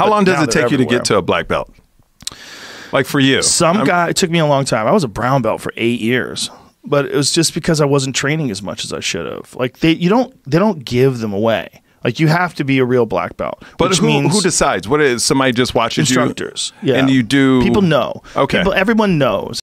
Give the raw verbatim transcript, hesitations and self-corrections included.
How long does it take you to get to a black belt? Like for you? Some I'm, guy, it took me a long time. I was a brown belt for eight years. But it was just because I wasn't training as much as I should have. Like they, you don't, they don't give them away. Like you have to be a real black belt. But which who, means who decides? What is somebody just watches instructors, you? Instructors, yeah. And you do. People know. Okay. People, everyone knows.